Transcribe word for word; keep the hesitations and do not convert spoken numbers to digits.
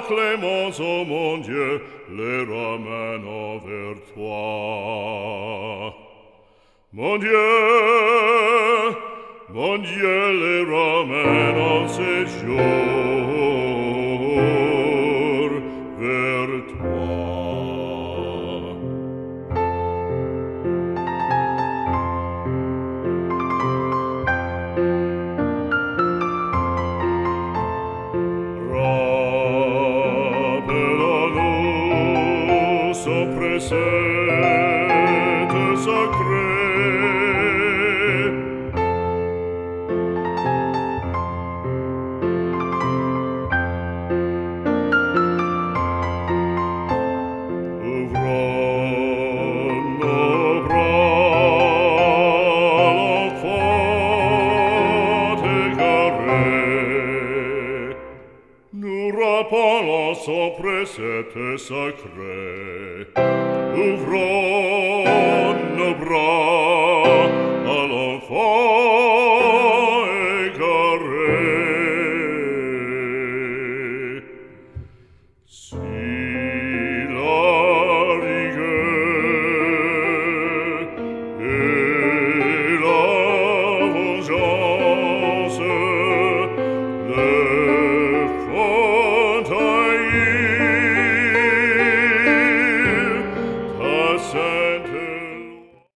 ta clémence, ô mon Dieu, les ramène envers toi. Mon Dieu, mon Dieu, les ramène en ces jours vers toi. Cette sacrée ouvrons nos bras, l'enfant égaré, nous rappelant son précepte sacré. Ouvrons nos bras à l'enfant.